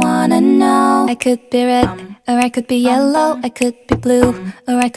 wanna know. I could be red, or I could be yellow, I could be blue, or I could